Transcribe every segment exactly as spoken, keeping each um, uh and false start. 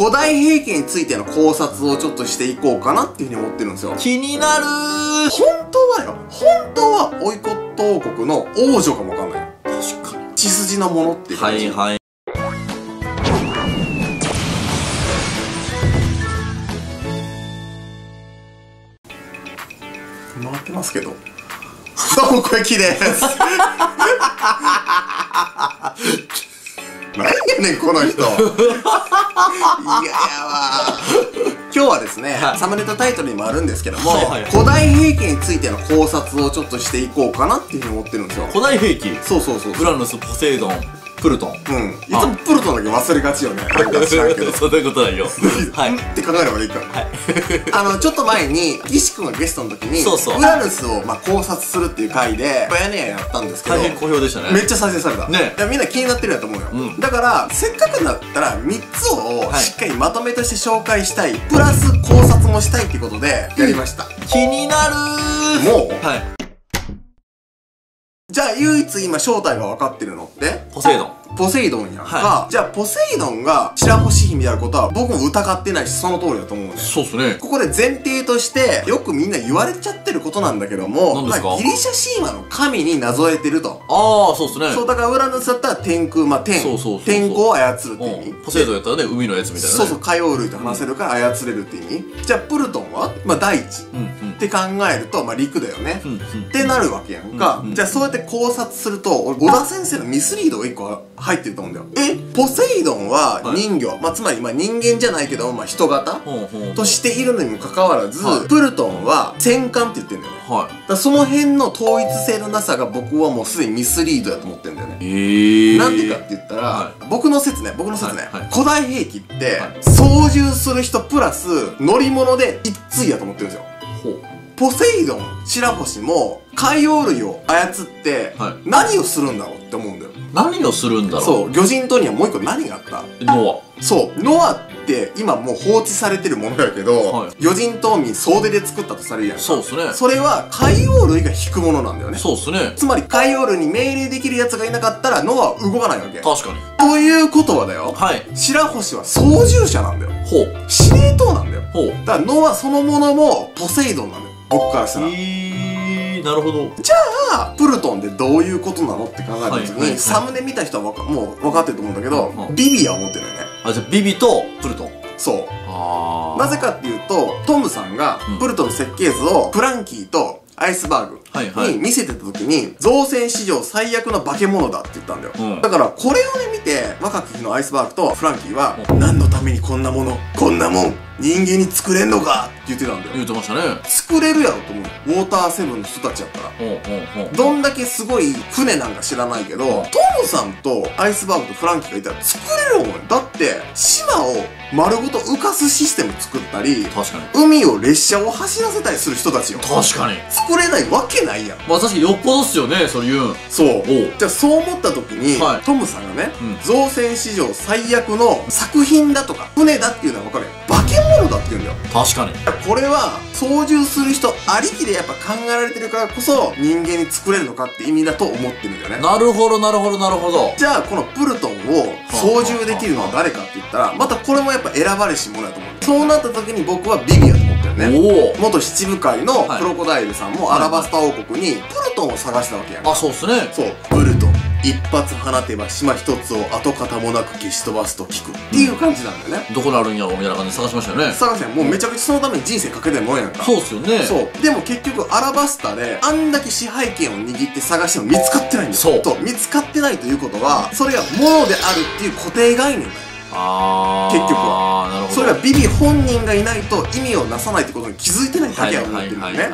古代平家についての考察をちょっとしていこうかなっていうふうに思ってるんですよ。気になるー。本当はよ、本当はオイコット王国の王女かもわかんない。確かに血筋のものっていう感じ。はいはい。回ってますけど。どうも、小雪です。何やねん、この人。いやー。今日はですね、はい、サムネとタイトルにもあるんですけども、古代平家についての考察をちょっとしていこうかなっていうふうに思ってるんですよ。古代平家。そうそうそう。ウラヌス、ポセイドン、プルトン。うん。いつもプルトンだけ忘れがちよね。なんか知らんけど。そういうことだよ。はい。って考えればいいから。はい。あの、ちょっと前に、岸君がゲストの時に、そうそう。ウラヌスをまあ考察するっていう回で、バヤネヤやったんですけど、大変好評でしたね。めっちゃ再生された。ね。みんな気になってるやと思うよ。うん。だから、せっかくだったらみっつをしっかりまとめとして紹介したい。プラス考察もしたいってことで、やりました。気になるー。もうはい。じゃあ唯一今正体が分かってるのってポセイドン。ポセイドンやんか、はい、じゃあポセイドンが白星姫であることは僕も疑ってないし、その通りだと思うね。そうっすね。ここで前提としてよくみんな言われちゃってることなんだけども、まあ、ギリシャ神話の神になぞえてると。ああ、そうっすね。そう、だからウラヌスだったら天空、まあ天、天候を操るって意味。ポセイドンやったらね、海のやつみたいな、ね、そうそう、海洋類と話せるから操れるって意味。じゃあプルトンはまあ大地、うん、って考えると、まあ、陸だよね。うん、うん、ってなるわけやんか。うん、うん、じゃあそうやって考察すると、俺、小田先生のミスリードが一個入ってると思うんだよ。え、ポセイドンは人魚、はい、まあ、つまりまあ人間じゃないけど、まあ、人型としているのにもかかわらず、はい、プルトンは戦艦って言ってるんだよね。はい、だからその辺の統一性のなさが僕はもうすでにミスリードだと思ってるんだよね。えー、なんでかって言ったら、はい、僕の説ね、僕の説ね、はいはい、古代兵器って、はい、操縦する人プラス乗り物で一対だと思ってるんですよ。ポセイドン、白星も海洋類を操って何をするんだろうって思うんだよ。何をするんだろう。そう、魚人島にはもう一個何があった？ノア。そう、ノアって今もう放置されてるものだけど、はい、魚人島民総出で作ったとされるやんか。そうっすね。それは海洋類が引くものなんだよね。そうっすね。つまり海洋類に命令できる奴がいなかったらノアは動かないわけ。確かに。ということはだよ、はい、白星は操縦者なんだよ。ほう。司令塔なんだよ。ほう。だからノアそのものもポセイドンなんだよ。僕からしたら。えー、なるほど。じゃあ、プルトンってどういうことなのって考えた時に、サムネ見た人はもう分かってると思うんだけど、はい、ビビは持ってるよね。あ、じゃあビビとプルトン。そう。あー。なぜかっていうと、トムさんがプルトンの設計図をプランキーとアイスバーグに見せてた時に、造船史上最悪の化け物だって言ったんだよ。うん、だからこれをね見て、若き日のアイスバーグとフランキーは、うん、何のためにこんなもの、こんなもん、人間に作れんのかって言ってたんだよ。言ってましたね。作れるやろと思う。ウォーターセブンの人たちやったら。どんだけすごい船なんか知らないけど、うん、トムさんとアイスバーグとフランキーがいたら作れるもん。だって、島を丸ごと浮かすシステム作ったり、確かに。海を列車を走らせたりする人たちよ。確かに。作れないわけない。まあ確かによっぽどっすよね、それ言うん。そう。じゃあそう思った時に、はい、トムさんがね、うん、造船史上最悪の作品だとか船だっていうのは分かるよ。化け物だって言うんだよ。確かに。これは操縦する人ありきでやっぱ考えられてるからこそ人間に作れるのかって意味だと思ってるんだよね。なるほどなるほどなるほど。じゃあこのプルトンを操縦できるのは誰かって言ったら、またこれもやっぱ選ばれし者だと思う。そうなった時に僕はビビやと思ってるね。おー。元七部会のクロコダイルさんもアラバスタ王国プルトンを探したわけやん。あ、そうっすね。そう、プルトン一発放てば島一つを跡形もなく消し飛ばすと聞くっていう感じなんだよね。どこにあるんやろみたいな感じで探しましたよね。探したよ。もうめちゃくちゃそのために人生かけてるもんやんか。そうっすよね。そうでも結局アラバスタであんだけ支配権を握って探しても見つかってないんだよ。そうと、見つかってないということはそれが物であるっていう固定概念だよ。あー、結局はそれはビビ本人がいないと意味をなさないってことに気づいてないだけやと思ってるんだね。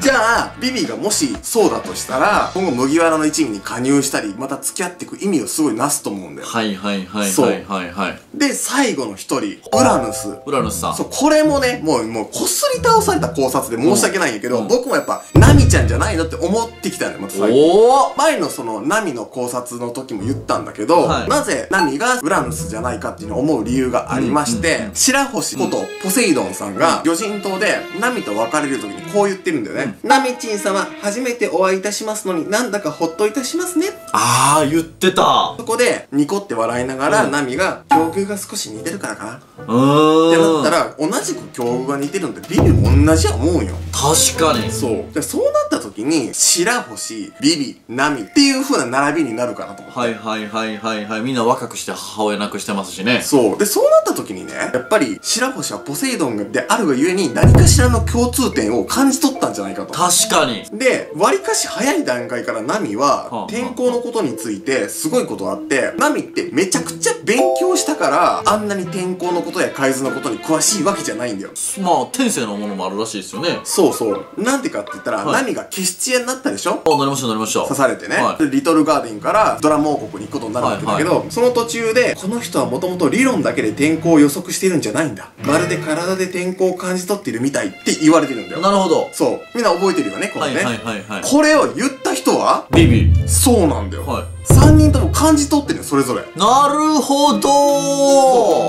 じゃあビビがもしそうだとしたら、今後麦わらの一味に加入したり、また付き合っていく意味をすごいなすと思うんだよ。はいはいはいはいはいはい。で最後の一人、ウラヌス。ウラヌスさん、そう、これもね、もうもうこすり倒された考察で申し訳ないんやけど、僕もやっぱナミちゃんじゃないのって思ってきたんだよ。また最後、前のそのナミの考察の時も言ったんだけど、なぜナミがウラヌスじゃないかっていうのを思う理由がありましして、白星ことポセイドンさんが、魚人島でナミと別れる時にこう言ってるんだよね。ナミチン様、初めてお会いいたしますのに、なんだかほっといたしますね。あー、言ってた。そこで、ニコって笑いながら、ナミが、境遇が少し似てるからかな。うーん。ってなったら、同じく境遇が似てるんで、ビビ同じや思うよ。確かに。そう。で、そうなった時に、白星、ビビ、ナミっていう風な並びになるかなと思って。はいはいはいはいはい。みんな若くして母親亡くしてますしね。そう。で、そうなった時にね、やっぱり、白星はポセイドンであるがゆえに、何かしらの共通点を感じ取ったんじゃないかと。確かに。で、割かし早い段階からナミは、天候のことについて、すごいことあって、ナミってめちゃくちゃ勉強したから、あんなに天候のことや海図のことに詳しいわけじゃないんだよ。まあ、天性のものもあるらしいですよね。そうそう。なんでかって言ったら、ナミが消し知恵になったでしょ？あ、なりましたなりました。刺されてね。で、リトルガーデンからドラム王国に行くことになるわけだけど、その途中で、この人はもともと理論だけで天候を予測しているんじゃないんだ。まるで体で天候を感じ取っているみたいって言われてるんだよ。なるほど。そう。みんな覚えてるよね、これね。はいはいはい。これを言った人は？ビビ。そうなんだよ。はい。さんにんとも感じ取ってるよ、それぞれ。なるほど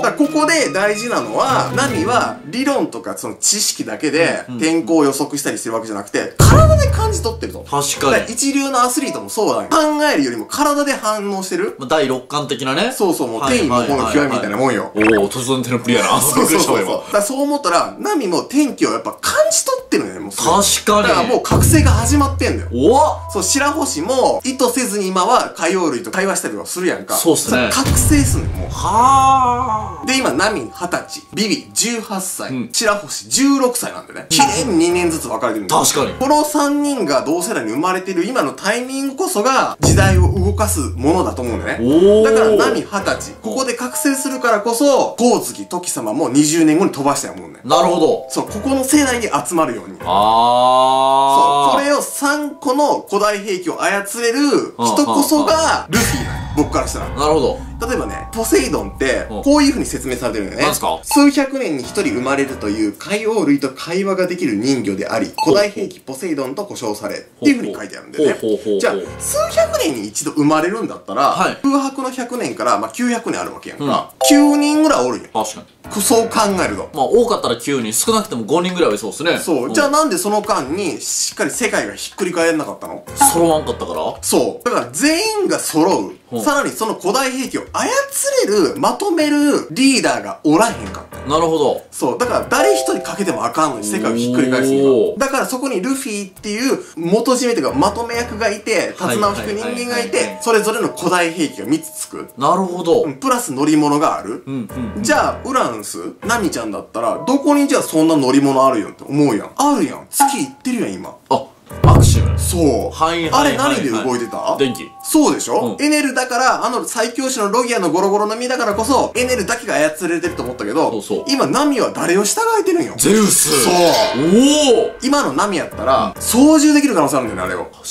ー。だからここで大事なのは、ナミは理論とかその知識だけで天候を予測したりしてるわけじゃなくて、体で感じ取ってると。確かに。一流のアスリートもそうだね。考えるよりも体で反応してる。第六感的なね。そうそう、もう天意のこの極みみたいなもんよ。おー、突然手のプリやな。そうそうそう。だからそう思ったら、ナミも天気をやっぱ感じ取ってるよね、もう。確かに。だからもう覚醒が始まってんだよ。おそう、白星も意図せずに今は海洋類と会話したりとかするやんか。そうっすね。覚醒すんのもう。はー。で、今、ナミはたち、ビビじゅうはっさい、うん、白星じゅうろくさいなんでね。綺麗ににねんずつ分かれてるんだよ。確かに。このさんにんが同世代に生まれてる今のタイミングこそが時代を動かすものだと思うんだよね。おー。だから、ナミはたち、ここで覚醒するからこそ、ゴーズキ、トキ様もにじゅうねんごに飛ばしたやもんね。なるほど。そう、ここの世代に集まるように。あー。そう、これをさんこの古代兵器を操れる人こそが、ルフィなんだ。僕からしたら。なるほど。例えばね、ポセイドンって、こういう風に説明されてるんだよね。なんすか？数百年に一人生まれるという海王類と会話ができる人魚であり、古代兵器ポセイドンと呼称され、っていう風に書いてあるんだよね。じゃあ、数百年に一度生まれるんだったら、はい、空白のひゃくねんから、まあ、きゅうひゃくねんあるわけやんか。うん、きゅうにんぐらいおるよ。確かに。そう考えると。まあ、多かったらきゅうにん、少なくてもごにんぐらいはそうですね。そう。うん、じゃあなんでその間に、しっかり世界がひっくり返らなかったの？揃わんかったから？そう。だから全員が揃う。さらにその古代兵器を操れる、まとめるリーダーがおらへんかった。なるほど。そう。だから誰一人かけてもあかんのに世界をひっくり返すんだ。だからそこにルフィっていう元締めというかまとめ役がいて、手綱を引く人間がいて、それぞれの古代兵器がみっつつく。なるほど。プラス乗り物がある。じゃあ、ウラヌス、ナミちゃんだったら、どこにじゃあそんな乗り物あるよって思うやん。あるやん。月行ってるやん、今。あ、アクシム。そう。あれ何で動いてた？電気。そうでしょ？エネルだから、あの最強種のロギアのゴロゴロの実だからこそ、エネルだけが操られてると思ったけど、今ナミは誰を従えてるんよ。ゼウス。そう。おお。今のナミやったら、操縦できる可能性あるんだよね、あれを。確かに。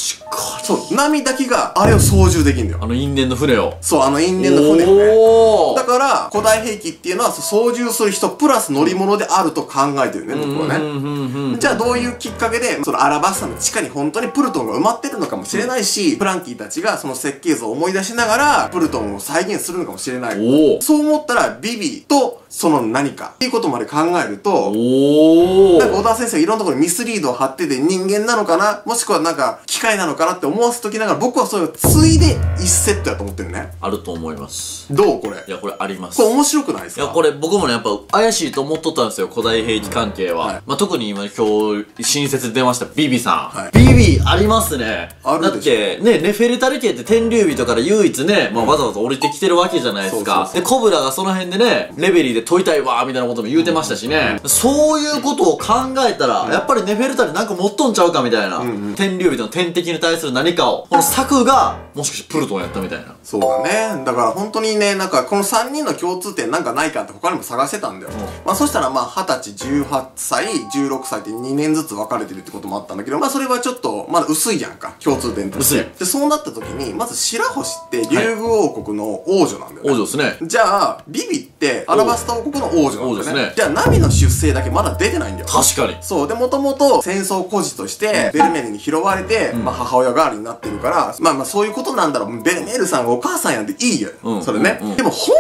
そう。ナミだけが、あれを操縦できるんだよ。あの因縁の船を。そう、あの因縁の船をね。おお。だから、古代兵器っていうのは、操縦する人プラス乗り物であると考えてるね、僕はね。じゃあどういうきっかけで、そのアラバスタの地下に本当にプルトンが埋まってるのかもしれないし、プランキーたちがその設計図を思い出しながら、プルトンを再現するのかもしれない。そう思ったら、ビビとその何かっていうことまで考えると、なんか小田先生がいろんなところにミスリードを張ってて人間なのかな、もしくはなんか機械なのかなって思わせときながら、僕はそれをついでいちセットやと思ってるね。あると思います。どうこれ？いや、これあります。これ面白くないですか？いや、これ僕もね、やっぱ怪しいと思っとったんですよ、古代兵器関係は。うん、はい、まあ、特に今今日、新設で出ましたビビさん。はい、ビビありますね。あるでしょ。だって、ね、ネフェルタル系って天竜人から唯一ね、まあ、わざわざ降りてきてるわけじゃないですか。で、コブラがその辺でね、レベリーで問いたいわーみたいなことも言うてましたしね。そういうことを考えたら、やっぱりネフェルタルなんか持っとんちゃうかみたいな。天竜人の天敵に対する何かを、この策が、もしかしてプルトンやったみたいな。そうだね。だから本当にね、なんかこのさんにんの共通点なんかないかって他にも探してたんだよ。うん、まあそしたらまあはたち、じゅうはっさい、じゅうろくさいってにねんずつ分かれてるってこともあったんだけど、まあそれはちょっと、まだ薄いやんか。共通点として。薄い。で、そうなった時に、まず白星って竜宮王国の王女なんだよね。王女ですね。じゃあ、ビビってアラバスタ王国の王女なんだよね。じゃあ、ナミの出生だけまだ出てないんだよ。確かに。そう。で、もともと戦争孤児として、ベルメールに拾われて、まあ、母親代わりになってるから、まあまあ、そういうことなんだろう。ベルメールさんがお母さんやんでいいよ。それね。でも、本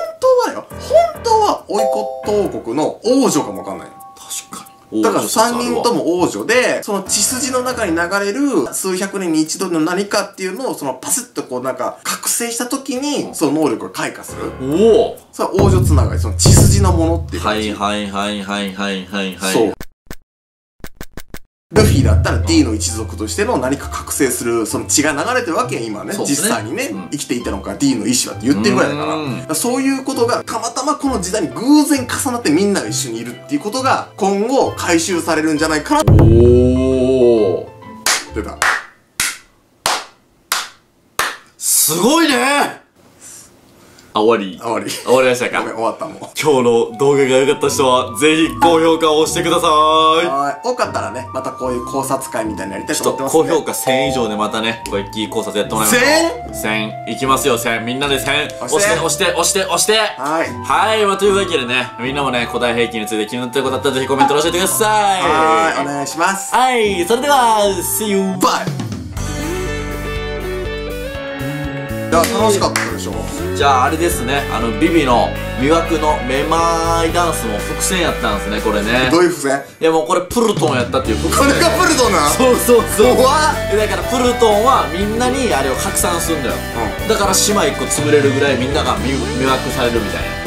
当はよ。本当は甥子東国の王女かもわかんない。確かに。だからさんにんとも王女で、その血筋の中に流れる数百年に一度の何かっていうのを、そのパスッとこうなんか覚醒した時に、その能力が開花する。おお、それは王女つながり、その血筋のものっていう。はいはいはいはいはいはいはい。そう。ルフィだったら D の一族としての何か覚醒する、その血が流れてるわけや、今ね。実際にね、生きていたのか D の意志はって言ってるぐらいだから。そういうことが、たまたまこの時代に偶然重なってみんなが一緒にいるっていうことが、今後回収されるんじゃないかな。おー。出た。すごいね。あ、終わり。終わり。終わりましたか。ごめん、終わったもん。今日の動画が良かった人は、ぜひ高評価を押してくださーい。はい。多かったらね、またこういう考察会みたいにやりたいと思ってます、ね。ちょっと高評価せん以上でまたね、こう一気考察やってもらいます。せん !せん! いきますよ、せん。みんなでせん。押して、押して、押して、押して。はい。はい。まあ、というわけでね、みんなもね、古代兵器について気になったことあったら、ぜひコメントで教えてください。はい。お願いします。はい。それでは、See you! Bye!いや、楽しかったでしょ。じゃああれですね、あのビビの魅惑のめまいダンスも伏線やったんですね、これね。どういう伏線？いやもうこれプルトンやったっていう伏線。これがプルトンなの？そうそうそう。怖っ。だからプルトンはみんなにあれを拡散するんだよ、うん、だから島一個潰れるぐらいみんなが魅惑されるみたいな。